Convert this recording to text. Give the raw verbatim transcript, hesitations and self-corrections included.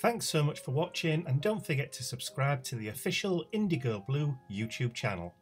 Thanks so much for watching, and don't forget to subscribe to the official Indigo Blue YouTube channel.